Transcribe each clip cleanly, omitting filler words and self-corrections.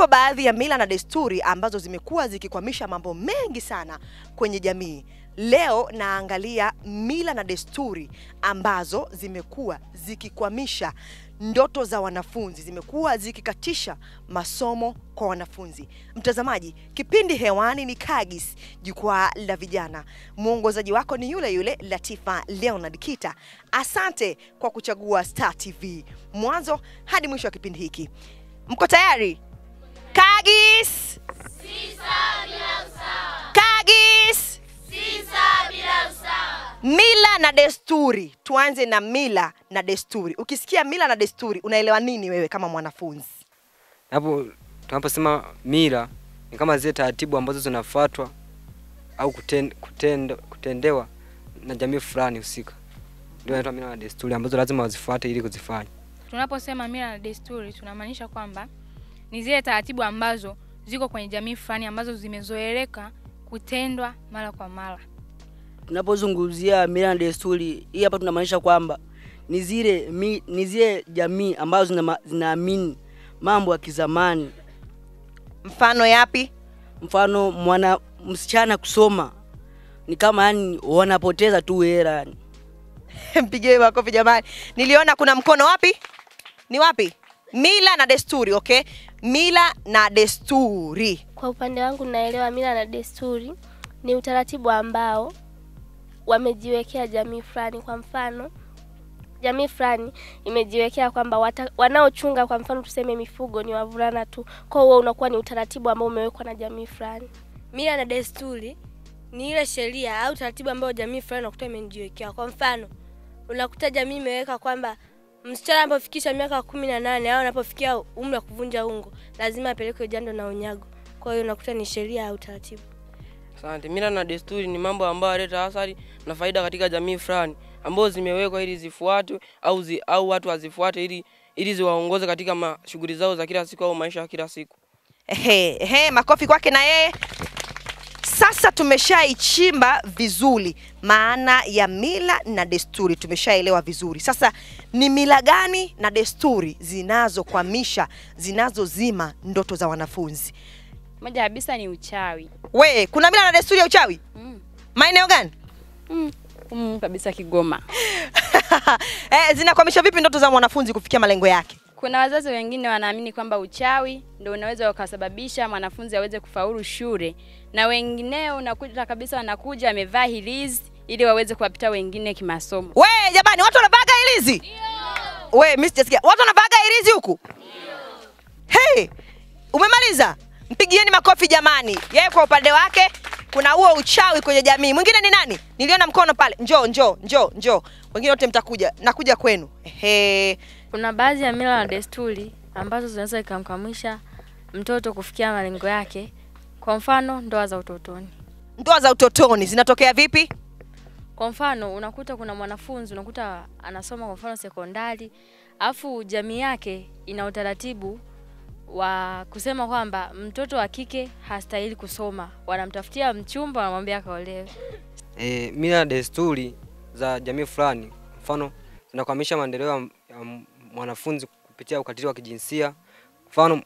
Zipo baadhi ya mila na desturi ambazo zimekuwa zikikwamisha mambo mengi sana kwenye jamii. Leo naangalia mila na desturi ambazo zimekuwa zikikwamisha ndoto za wanafunzi, zimekuwa zikikatisha masomo kwa wanafunzi. Mtazamaji, kipindi hewani ni Kagis, jukwaa la vijana. Mwongozaji wako ni yule yule Latifa Leonard Kita. Asante kwa kuchagua Star TV mwanzo hadi mwisho wa kipindi hiki. Mko tayari? Kagis! Sisa bila usawa. Kagis! Sisa bila usawa. Mila na desturi. Tuanze na mila na desturi. Ukisikia mila na desturi, unaelewa nini wewe kama mwanafunzi? Hapo tunaposema mila, ni kama zile taratibu ambazo zinafuatwa au kutendewa na jamii fulani husika. Ndio inaitwa mila na desturi ambazo lazima wazifuate ili kuzifanya. Tunaposema mila na desturi, tunamaanisha kwamba ni zile taratibu ambazo ziko kwenye jamii fulani ambazo zimezoeleka kutendwa mara kwa mara. Tunapozungumzia mila na desturi, hii hapa tunamaanisha kwamba ni zile jamii ambazo zinaamini mambo ya kizamani. Mfano yapi? Mfano mwana msichana kusoma ni kama yani wanapoteza tu hela yani. Mpigie makofi jamani. Niliona kuna mkono wapi? Ni wapi? Mila na desturi, okay? Mila na desturi. Kwa upande wangu naelewa mila na desturi ni utaratibu ambao wamejiwekea jamii fulani. Kwa mfano jamii fulani imejiwekea kwamba wanaochunga, kwa mfano tuseme mifugo, ni wavulana tu. Kwa hiyo unakuwa ni utaratibu ambao umewekwa na jamii fulani. Mila na desturi ni ile sheria au utaratibu ambao jamii fulani unakuta imejiwekea. Kwa mfano unakuta jamii imeweka kwamba msichana anapofikisha miaka 18 au anapofikia umri wa kuvunja ungo lazima apelekwe jando na unyago. Kwa hiyo unakuta ni sheria au taratibu. Asante. Mila na desturi ni mambo ambayo yanaleta athari na faida katika jamii fulani ambazo zimewekwa ili zifuatwe au watu wazifuate ili ziwaongoze katika mashughuli zao za kila siku au maisha ya kila siku. Makofi kwake na yeye. Sasa tumeshaichimba vizuri maana ya mila na desturi, tumeshaelewa vizuri. Sasa ni mila gani na desturi zinazokwamisha, zinazozima ndoto za wanafunzi? Moja kabisa ni uchawi. We, kuna mila na desturi ya uchawi? Maeneo gani? Kabisa Kigoma. Zinakwamisha vipi ndoto za wanafunzi kufikia malengo yake? Kuna wazazi wengine wanaamini kwamba uchawi ndio unaweza ukasababisha mwanafunzi aweze kufaulu shule, na wengineo unakuta kabisa wanakuja amevaa hilizi ili waweze kuwapita wengine kimasomo. We jamani, watu wanavaga hilizi? Ndio. We Mr. Jessica, watu wanavaga hilizi huku? Ndio. Hey, umemaliza? Mpigieni makofi jamani. Yeye kwa upande wake kuna huo uchawi kwenye jamii. Mwingine ni nani? Niliona mkono pale. Njoo. Wengine wote mtakuja. Nakuja kwenu. Kuna baadhi ya mila na desturi ambazo zinaweza kumkwamisha mtoto kufikia malengo yake. Kwa mfano ndoa za utotoni. Ndoa za utotoni zinatokea vipi? Kwa mfano unakuta kuna mwanafunzi unakuta anasoma kwa mfano sekondari, afu jamii yake ina utaratibu wa kusema kwamba mtoto wa kike hastahili kusoma. Wanamtafutia mchumba, wanamwambia kaolewe. Mila na desturi za jamii fulani mfano zinakwamisha maendeleo ya mwanafunzi kupitia ukatili wa kijinsia. Mfano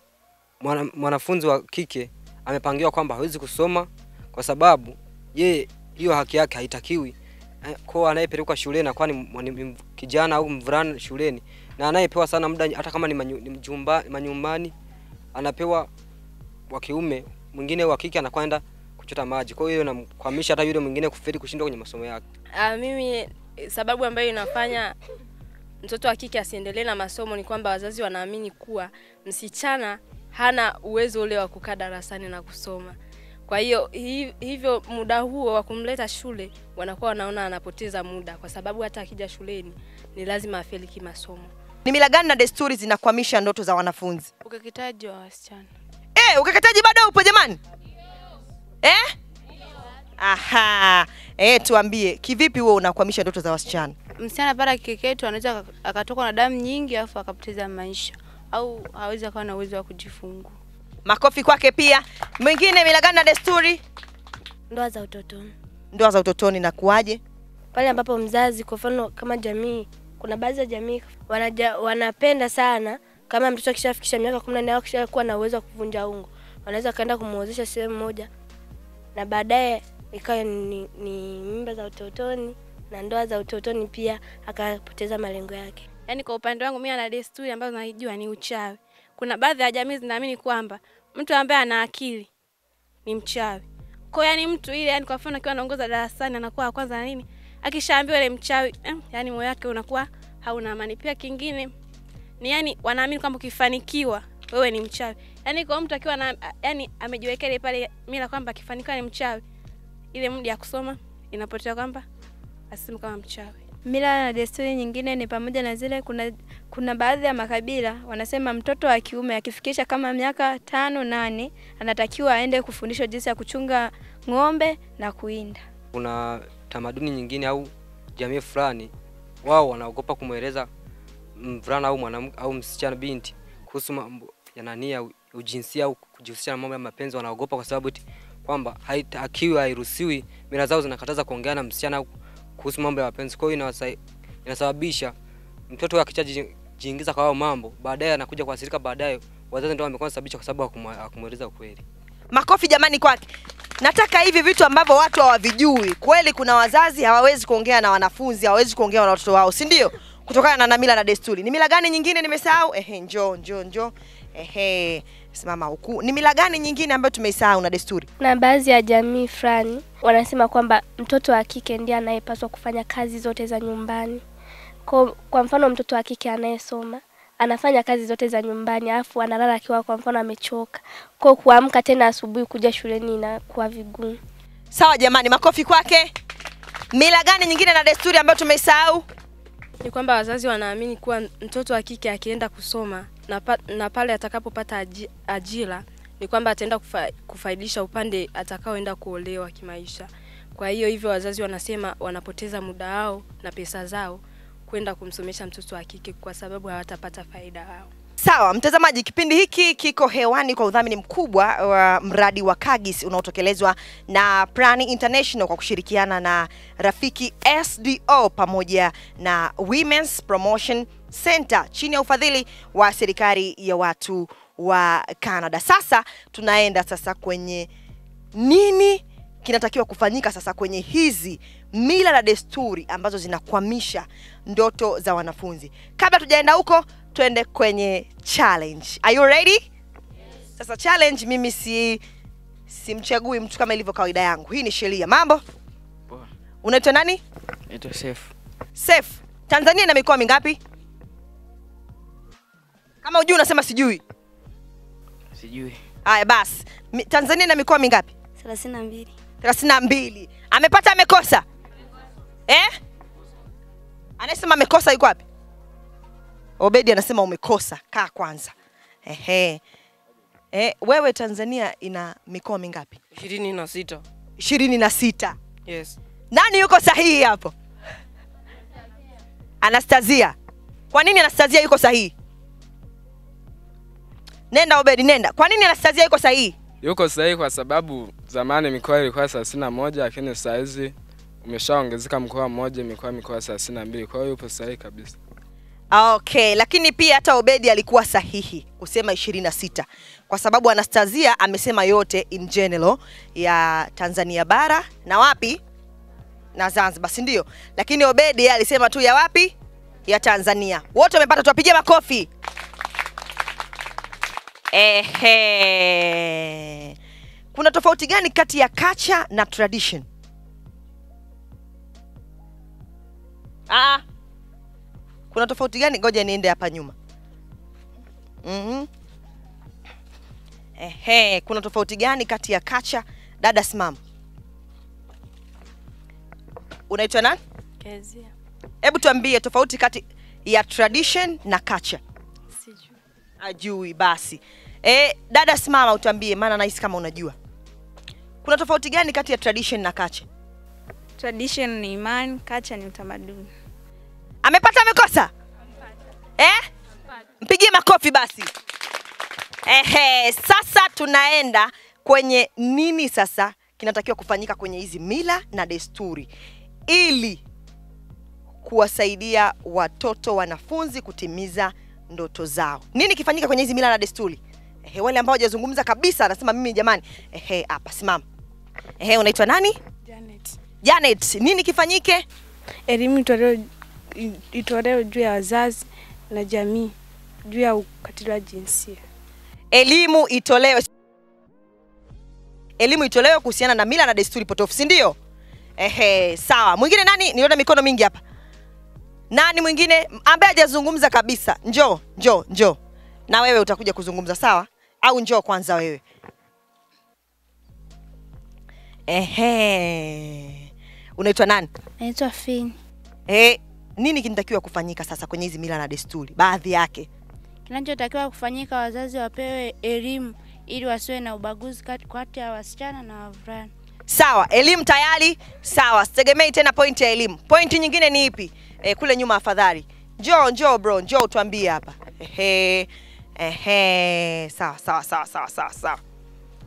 mwanafunzi wa kike amepangiwa kwamba hawezi kusoma kwa sababu yeye hiyo haki yake haitakiwi. Kwa anayepelekwa shuleni kwa ni kijana au mvulana shuleni, na anayepewa sana muda hata kama ni manyumbani anapewa wa kiume, mwingine wa kike anakwenda kuchota maji. Kwa hiyo inamkwamisha hata yule mwingine kufeli kushindwa kwenye masomo yake. Mimi sababu ambayo inafanya mtoto wa kike asiendelee na masomo ni kwamba wazazi wanaamini kuwa msichana hana uwezo ule wa kukaa darasani na kusoma. Kwa hiyo hivyo muda huo wa kumleta shule wanakuwa wanaona anapoteza muda, kwa sababu hata akija shuleni ni lazima afeli kimasomo. Ni mila gani na desturi zinakwamisha ndoto za wanafunzi? Ukeketaji wa wasichana. Ukeketaji bado upo jamani? Tuambie kivipi wewe unakwamisha ndoto za wasichana? Msichana baada kikeketu anaweza akatoka na damu nyingi afu akapoteza maisha au hawezi akawa na uwezo wa kujifungu. Makofi kwake pia. Mwingine mila gani na desturi? Ndoa za utotoni. Ndoa za utotoni na kuaje? Pale ambapo mzazi, kwa mfano kama jamii, kuna baadhi ya jamii wanapenda sana Kama mtoto akishafikisha miaka 18 akishakuwa na uwezo wa kuvunja ungo, wanaweza kaenda kumuozesha sehemu moja na baadaye ikawa ni mimba za utotoni na ndoa za utotoni, pia akapoteza malengo yake. Yaani kwa upande wangu mimi na desturi ambazo najua ni uchawi. Kuna baadhi ya jamii zinaamini kwamba mtu ambaye ana akili ni mchawi. Kwa yani mtu ile yani kwa mfano akiwa anaongoza darasani anakuwa kwanza na nini? Akishaambiwa ile mchawi, yani moyo wake unakuwa hauna amani. Pia kingine ni yani wanaamini kwamba ukifanikiwa wewe ni mchawi. Yani kwa mtu akiwa na yani amejiwekea ile pale mila kwamba akifanikiwa ni mchawi, ile muda ya kusoma inapotea kwamba asimu kama mchawi. Mila na desturi nyingine ni pamoja na zile kuna baadhi ya makabila wanasema mtoto wa kiume akifikisha kama miaka 5-8 anatakiwa aende kufundishwa jinsi ya kuchunga ng'ombe na kuinda. Kuna tamaduni nyingine au jamii fulani wao wanaogopa kumueleza mvulana au mwanamke au msichana binti kuhusu mambo yanania ujinsia au kujihusisha na mambo ya mapenzi. Wanaogopa kwa sababu kwamba haitakiwi, hairuhusiwi, mila zao zinakataza kuongea na msichana kuhusu mambo ya mapenzi. Kwa hiyo inasababisha mtoto akijiingiza kwa hayo mambo baadaye anakuja kuathirika baadaye, wazazi ndio wamekuwa sababisha kwa sababu hakumueleza ukweli. Makofi jamani kwake. Nataka hivi vitu ambavyo watu hawavijui. Kweli kuna wazazi hawawezi kuongea na wanafunzi, hawawezi kuongea na watoto wao, si ndio? Kutokana na mila na desturi. Ni mila gani nyingine nimesahau? Njoo. Simama huku. Ni mila gani nyingine ambayo tumeisahau na desturi? Na baadhi ya jamii fulani wanasema kwamba mtoto wa kike ndiye anayepaswa kufanya kazi zote za nyumbani. Kwa mfano mtoto wa kike anayesoma anafanya kazi zote za nyumbani afu analala akiwa kwa mfano amechoka. Kwa kuamka tena asubuhi kuja shuleni na kwa vigumu. Sawa jamani, makofi kwake. Mila gani nyingine na desturi ambayo tumeisahau? Ni kwamba wazazi wanaamini kuwa mtoto wa kike akienda kusoma na pale atakapopata ajira ni kwamba ataenda kufaidisha upande atakaoenda kuolewa kimaisha. Kwa hiyo hivyo wazazi wanasema wanapoteza muda wao na pesa zao kwenda kumsomesha mtoto wa kike kwa sababu hawatapata faida yao. Sawa mtazamaji, kipindi hiki kiko hewani kwa udhamini mkubwa wa mradi wa Kagis unaotekelezwa na Prani International kwa kushirikiana na Rafiki SDO pamoja na Women's Promotion Center chini ya ufadhili wa serikali ya watu wa Canada. Sasa tunaenda sasa kwenye nini kinatakiwa kufanyika sasa kwenye hizi mila na desturi ambazo zinakwamisha ndoto za wanafunzi. Kabla tujaenda huko, tuende kwenye challenge. Are you ready? Yes. Sasa challenge mimi simchagui mtu kama ilivyo kawaida yangu. Hii ni sheria. Mambo? Poa. Unaitwa nani? Naitwa Safe. Safe. Tanzania ina mikoa mingapi? Kama unajua unasema sijui. Sijui. Haya basi. Tanzania ina mikoa mingapi? 32. 32. Amepata amekosa? Anasema amekosa yuko wapi? Obedi anasema umekosa, kaa kwanza. Wewe Tanzania ina mikoa mingapi? 26. 26. Yes. Nani yuko sahihi hapo? Anastasia. Kwa nini Anastasia yuko sahihi? Nenda Obedi, nenda. Kwa nini Anastasia yuko sahihi? Yuko sahihi kwa sababu zamani mikoa ilikuwa 31 lakini sasa hizi umeshaongezeka mkoa mmoja, mikoa 32. Kwa hiyo yupo sahihi kabisa. Okay, lakini pia hata Obedi alikuwa sahihi kusema 26 kwa sababu Anastasia amesema yote in general ya Tanzania bara na wapi? Na Zanzibar, si ndio? Lakini Obedi alisema tu ya wapi? Ya Tanzania. Wote wamepata, tuwapigie makofi. Kuna tofauti gani kati ya culture na tradition? Kuna tofauti gani? Ngoja niende hapa nyuma. Kuna tofauti gani kati ya culture? Dada simama. Unaitwa nani? Kezia. Hebu tuambie tofauti kati ya tradition na culture. Sijui. Ajui basi. Dada simama utuambie maana nahisi kama unajua. Kuna tofauti gani kati ya tradition na culture? Tradition ni imani, culture ni utamaduni. Amepata amekosa? Amepata. Mpigie makofi basi. Sasa tunaenda kwenye nini sasa kinatakiwa kufanyika kwenye hizi mila na desturi ili kuwasaidia watoto wanafunzi kutimiza ndoto zao. Nini kifanyika kwenye hizi mila na desturi? Wale ambao hawajazungumza kabisa anasema mimi jamani, hapa simama. Unaitwa nani? Janet. Janet, nini kifanyike? Elimu itolewe juu ya wazazi na jamii juu ya ukatili wa jinsia. Elimu itolewe kuhusiana na mila na desturi potofu, si ndio? Sawa. Mwingine nani? Niliona mikono mingi hapa. Nani mwingine ambaye hajazungumza kabisa? Njoo. Na wewe utakuja kuzungumza, sawa? Au njoo kwanza wewe. Unaitwa nani? Naitwa Fini. Nini kinatakiwa kufanyika sasa kwenye hizi mila na desturi? Baadhi yake. Kinachotakiwa kufanyika, wazazi wapewe elimu ili wasiwe na ubaguzi kati ya wasichana na wavulana. Sawa, elimu tayari? Sawa, sitegemei tena point ya elimu. Point nyingine ni ipi? Kule nyuma afadhali. Njoo bro, njoo utuambie hapa.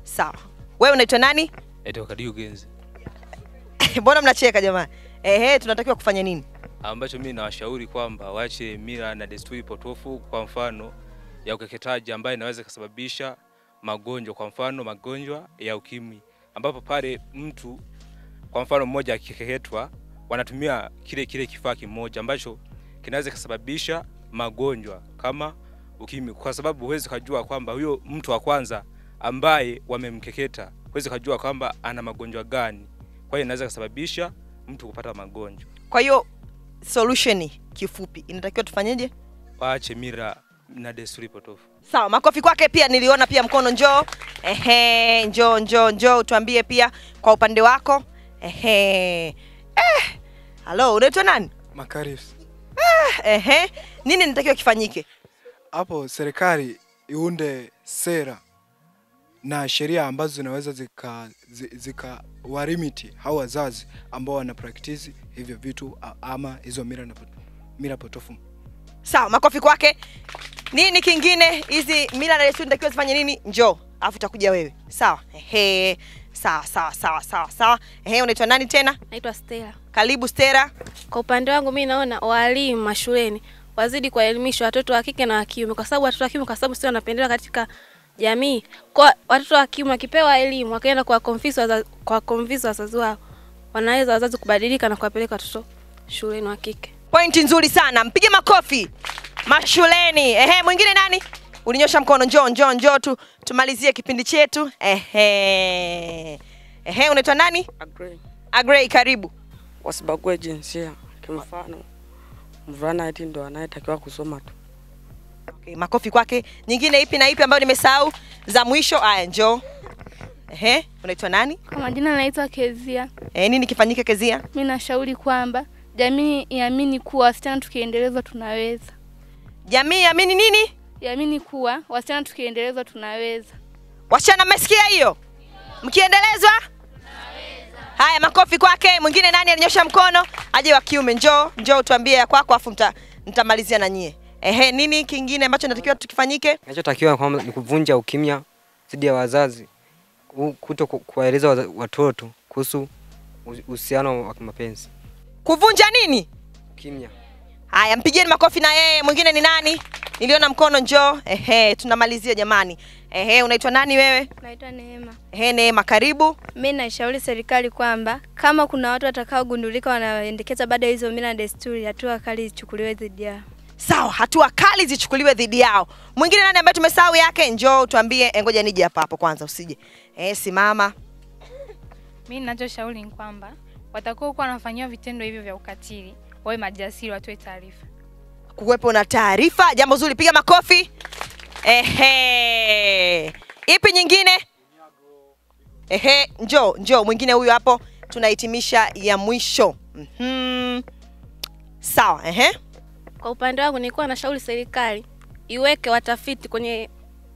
Sawa. Wewe unaitwa nani? Kadiu Genzi. Mbona mnacheka jamani? Tunatakiwa kufanya nini? Ambacho mimi nawashauri kwamba waache mila na desturi potofu, kwa mfano ya ukeketaji ambayo inaweza kusababisha magonjwa, kwa mfano magonjwa ya ukimwi, ambapo pale mtu kwa mfano mmoja akikeketwa wanatumia kile kifaa kimoja ambacho kinaweza kusababisha magonjwa kama ukimwi, kwa sababu huwezi kujua kwamba huyo mtu wa kwanza ambaye wamemkeketa huwezi kujua kwamba ana magonjwa gani. Kwa hiyo inaweza kusababisha mtu kupata magonjwa. Kwa hiyo solution kifupi inatakiwa tufanyeje? Waache mila na desturi potofu. Sawa, makofi kwake pia niliona pia mkono njoo. Njoo tuambie pia kwa upande wako. Hello, unaitwa nani? Makaris. Nini natakiwa kifanyike? Hapo serikali iunde sera na sheria ambazo zinaweza zikawarimiti hao wazazi ambao wana practice hivyo vitu ama hizo mila potofu. Sawa, makofi kwake. Nini kingine? Hizi mila na desturi natakiwa zifanye nini? Njoo, alafu utakuja wewe. Sawa. Sawa. Unaitwa nani tena? Naitwa Stella. Karibu Stella. Kwa upande wangu mimi naona walimu mashuleni wazidi kuelimisha watoto wa kike na wa kiume, kwa sababu watoto wa kiume sio wanapendelewa katika jamii. Kwa watoto wa kiume wakipewa elimu, wakaenda kwa convince wazazi wao, wanaweza wazazi kubadilika na kuwapeleka watoto shuleni wa kike. Point nzuri sana. Mpige makofi. Mashuleni. Mwingine nani? Ulinyosha mkono, njoo tu tumalizie kipindi chetu. Unaitwa nani? Agrey, karibu. Wasibagwe jinsia. Kwa mfano, mvulana eti ndo anayetakiwa kusoma tu. Okay, makofi kwake. Nyingine ipi na ipi ambayo nimesahau za mwisho? Njoo. Unaitwa nani? Kwa majina naitwa Kezia. Nini kifanyike Kezia? Mimi nashauri kwamba jamii iamini kuwa wasichana tukiendelezwa tunaweza. Jamii iamini nini? Iamini kuwa wasichana tukiendelezwa tunaweza. Wasichana mmesikia hiyo? Mkiendelezwa tunaweza. Haya, makofi kwake. Mwingine nani alinyosha mkono? Aje wa kiume, njoo tuambie kwako afu mtamalizia na nyie. Nini kingine ambacho natakiwa tukifanyike? Ninachotakiwa kwamba ni kuvunja ukimya dhidi ya wazazi, kutokueleza watoto kuhusu uhusiano wa kimapenzi. Kuvunja nini? Ukimya. Haya, mpigieni makofi na yeye. Mwingine ni nani? Niliona mkono, njoo. Tunamalizia jamani. Unaitwa nani wewe? Naitwa Neema. Neema, karibu. Mimi naishauri serikali kwamba kama kuna watu watakaogundulika wanaendekeza baada hizo mila na desturi, hatua kali zichukuliwe dhidi yao. Sawa, hatua kali zichukuliwe dhidi yao. Mwingine nani ambaye tumesahau yake? Njoo tuambie. Ngoja nije hapa hapo kwanza, usije. Simama. Mimi ninachoshauri ni kwamba watakaokuwa wanafanywa vitendo hivyo vya ukatili wawe majasiri, watoe taarifa. Kuwepo na taarifa, jambo zuri. Piga makofi. Ipi nyingine? Njoo mwingine huyu hapo. Tunahitimisha ya mwisho. Sawa, Kwa upande wangu nilikuwa nashauri serikali iweke watafiti kwenye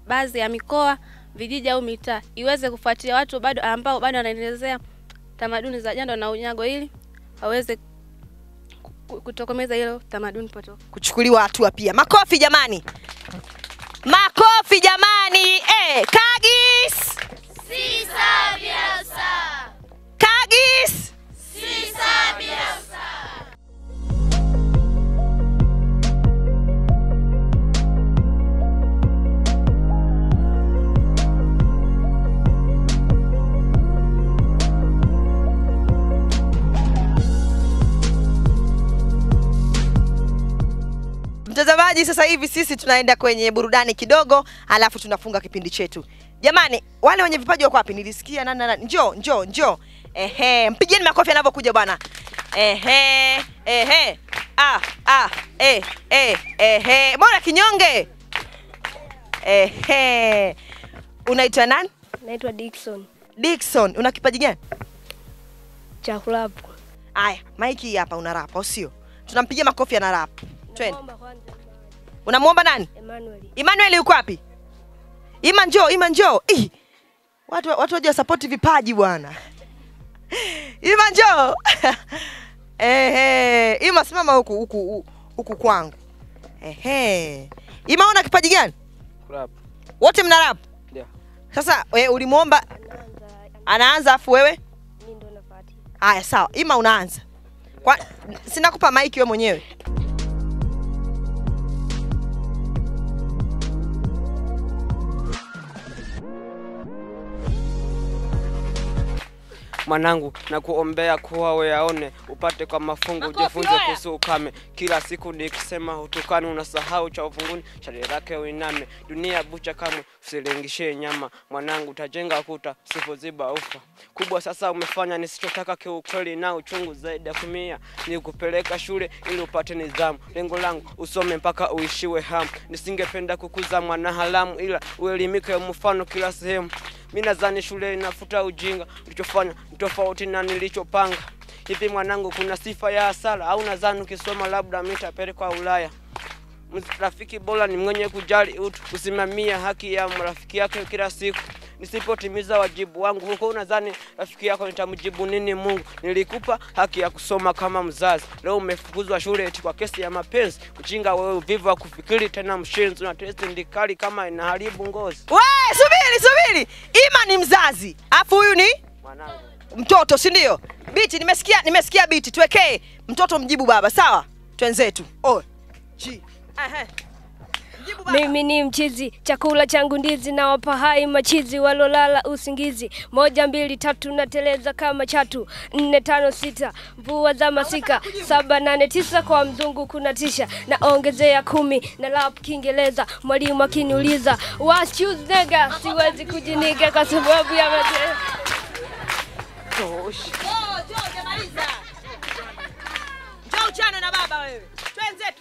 baadhi ya mikoa, vijiji au mitaa, iweze kufuatilia watu ambao bado wanaendelezea tamaduni za jando na unyago ili waweze kutokomeza hilo tamaduni potofu. Kuchukuliwa hatua pia. Makofi jamani. Makofi jamani. Kagis si sabiasa. Kagis si sabiasa. mtazamaji, sasa hivi sisi tunaenda kwenye burudani kidogo, alafu tunafunga kipindi chetu. Jamani, wale wenye vipaji wako wapi? Nilisikia nani njoo. Mpigieni makofi anapokuja bwana. Mbona kinyonge? Unaitwa nani? Naitwa Dickson. Dickson, una kipaji gani? Cha rap. Aya, maiki hapa una rap au sio? Tunampigia makofi ana rap. Twende. Unamuomba nani? Emmanuel. Emmanuel yuko wapi? Ima njoo. Watu waje support vipaji bwana. Ima njoo. Ima simama huku kwangu. Ima una kipaji gani? Rap. Wote mna rap? Ndio. Sasa ulimuomba anaanza afu wewe? Mimi ndo nafuatia. Haya sawa. Ima unaanza. Kwa sina kupa mic wewe mwenyewe. Mwanangu na kuombea kuwa weaone upate kwa mafungu, ujifunze kuhusu ukame. Kila siku nikisema hutukani unasahau cha uvunguni, shari lake uiname. Dunia bucha kamwe usilingishe nyama. Mwanangu utajenga kuta usipoziba ufa. Kubwa sasa umefanya nisichotaka kiukweli na uchungu zaidi ya kumia. Nikupeleka shule ili upate nidhamu. Lengo langu usome mpaka uishiwe hamu. Nisingependa kukuza mwana halamu ila uelimike mfano kila sehemu. Mimi nadhani shule inafuta ujinga, nilichofanya tofauti na nilichopanga. Hivi mwanangu kuna sifa ya hasara au nadhani ukisoma labda nitapelekwa Ulaya? Mrafiki bora ni mwenye kujali utu, kusimamia haki ya marafiki yake kila siku. Nisipotimiza wajibu wangu huko unadhani rafiki yako nitamjibu nini Mungu? Nilikupa haki ya kusoma kama mzazi. Leo umefukuzwa shule eti kwa kesi ya mapenzi. Kuchinga wewe uvivu wa kufikiri tena mshenzi na testi ndikali kama inaharibu ngozi. We, subiri. Ima ni mzazi. Afu huyu ni mwanangu. Mtoto, si ndio? Biti nimesikia biti. Tuwekee mtoto mjibu baba, sawa? Twenzetu. Oh. G. Mimi ni mchizi, chakula changu ndizi na wapa hai machizi walolala usingizi. 1, 2, 3 nateleza kama chatu. 4, 5, 6 mvua za masika. 7, 8, 9 kwa mzungu kuna tisha. Na ongezea 10 na lap Kiingereza. Mwalimu akiniuliza what you nigga, siwezi kujiniga kwa sababu ya mateso. Tosh. Jamaliza. Njoo chana na baba wewe. Twende.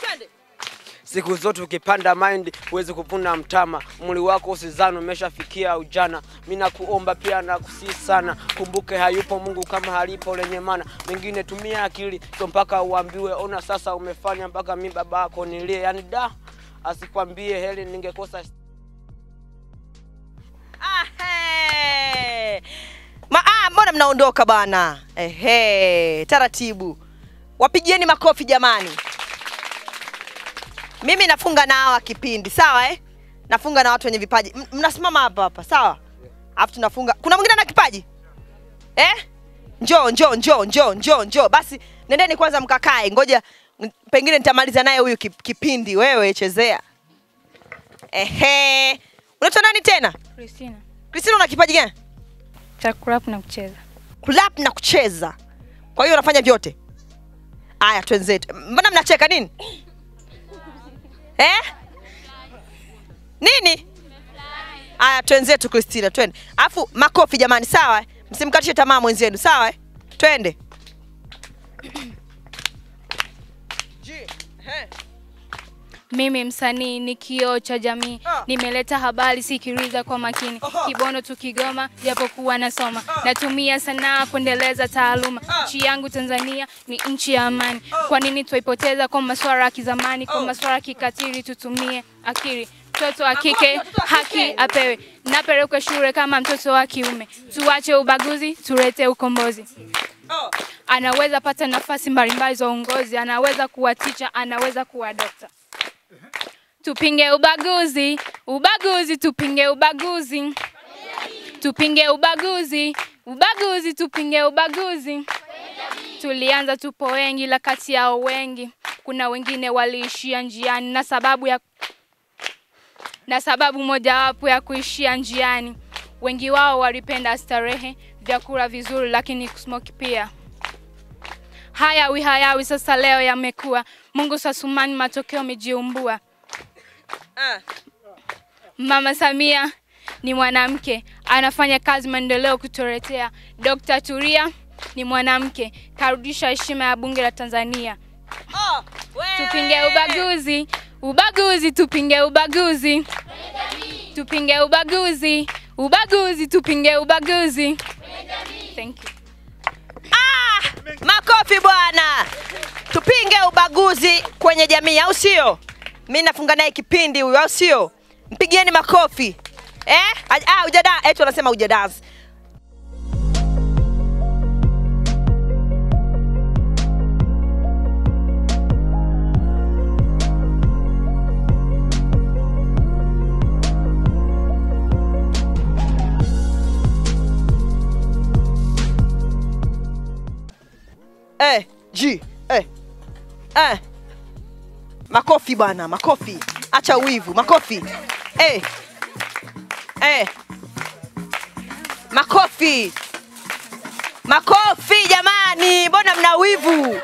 Siku zote ukipanda mind uweze kuvuna mtama. Mwili wako usizani umeshafikia ujana. Mimi nakuomba pia na kusi sana, kumbuke hayupo Mungu kama halipo lenye maana. Mengine tumia akili sio mpaka uambiwe ona sasa umefanya mpaka mimi baba yako nilie. Yaani da asikwambie heli ningekosa. Mbona mnaondoka bana? Taratibu. Wapigieni makofi jamani. Mimi nafunga na hawa kipindi, sawa Nafunga na watu wenye vipaji. Mnasimama hapa, sawa? Alafu tunafunga. Kuna mwingine ana kipaji? Njoo. Basi nendeni kwanza mkakae. Ngoja pengine nitamaliza naye huyu kipindi. Wewe chezea. Unaitwa nani tena? Christina una kipaji gani? Cha kurap na kucheza. Kurap na kucheza. Kwa hiyo unafanya vyote. Aya twenzetu. Mbona mnacheka nini? Nini? Aya twenzetu Christina, twende. Alafu makofi jamani, sawa? Msimkatishe tamaa mwenzenu, sawa Twende. Mimi msanii ni kioo cha jamii. Nimeleta habari sikiliza kwa makini. Kibono tukigoma japokuwa nasoma. Natumia sanaa kuendeleza taaluma. Nchi yangu Tanzania ni nchi ya amani. Kwa nini tuipoteza kwa masuala ya kizamani, kwa masuala ya kikatili? Tutumie akili. Mtoto wa kike haki apewe. Napelekwe shule kama mtoto wa kiume. Tuache ubaguzi, tulete ukombozi. Anaweza pata nafasi mbalimbali za uongozi, anaweza kuwa teacher, anaweza kuwa doctor. Tupinge ubaguzi, tupinge ubaguzi. Tupinge ubaguzi. Tulianza tupo wengi la kati yao wengi. Kuna wengine waliishia njiani na sababu moja wapo ya kuishia njiani. Wengi wao walipenda starehe, vyakula vizuri lakini kusmoke pia. Hayawi sasa leo yamekuwa. Mungu sasumani matokeo mijiumbua. Mama Samia ni mwanamke, anafanya kazi maendeleo kutoretea. Dr. Tulia ni mwanamke, karudisha heshima ya bunge la Tanzania. Tupinge ubaguzi, ubaguzi, tupinge ubaguzi. Tupinge ubaguzi, ubaguzi, tupinge ubaguzi. Thank you. Makofi bwana. Tupinge ubaguzi kwenye jamii, au sio? Mimi nafunga naye kipindi huyu, au sio? Mpigieni makofi. Hujada, eti wanasema hujadazi. Makofi bana, makofi. Acha uivu, makofi. Makofi. Makofi jamani, mbona mna uivu?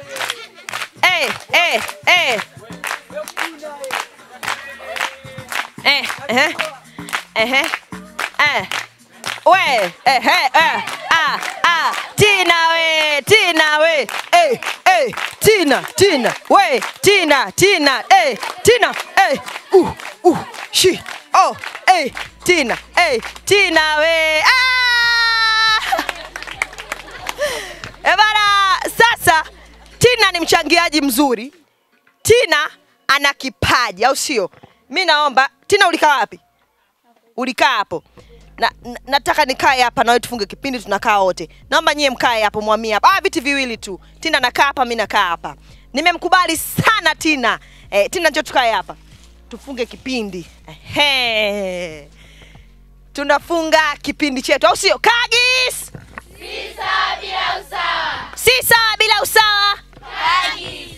Tina we, Tina we. Tina, Tina, we, Tina, Tina, Tina, she, Tina, Tina, we, Ebara, sasa, Tina ni mchangiaji mzuri. Tina ana kipaji, au sio? Mimi naomba, Tina ulikaa wapi? Ulikaa hapo. Nataka nikae hapa na wewe tufunge kipindi, tunakaa wote. Naomba nyie mkae hapo, mwamia hapa. Viti viwili tu. Tina nakaa hapa, mimi nakaa hapa. Nimemkubali sana Tina. Tina njoo tukae hapa. Tufunge kipindi. Tunafunga kipindi chetu, au sio? Kagis! Sisa bila usawa. Sisa bila usawa. Kagis.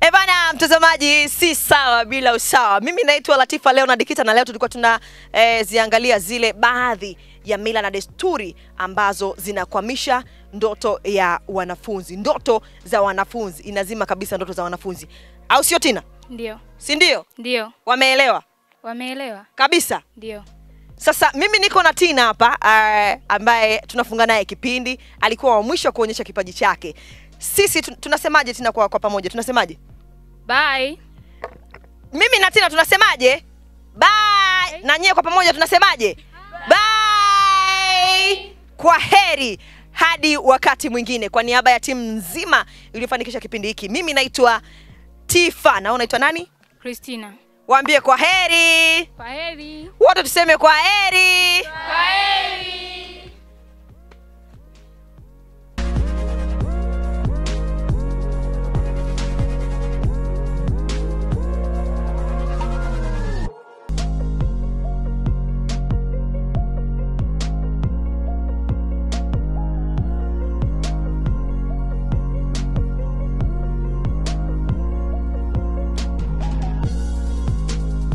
Ebana mtazamaji, si sawa bila usawa. Mimi naitwa Latifa Leonard Kita, na leo tulikuwa tunaziangalia zile baadhi ya mila na desturi ambazo zinakwamisha ndoto ya wanafunzi. Ndoto za wanafunzi, inazima kabisa ndoto za wanafunzi. Au sio Tina? Ndio. Si ndio? Ndio. Wameelewa? Wameelewa. Kabisa? Ndio. Sasa mimi niko na Tina hapa ambaye tunafunga naye kipindi, alikuwa wa mwisho kuonyesha kipaji chake. Sisi tunasemaje Tina kwa pamoja? Tunasemaje? Bye. Mimi na Tina tunasemaje? Bye. Na nyewe kwa pamoja tunasemaje? Bye. Kwa heri hadi wakati mwingine. Kwa niaba ya timu nzima iliyofanikisha kipindi hiki, mimi naitwa Tifa. Na unaitwa nani? Christina. Waambie kwa heri. Kwa heri. Wote tuseme kwa heri. Kwa heri.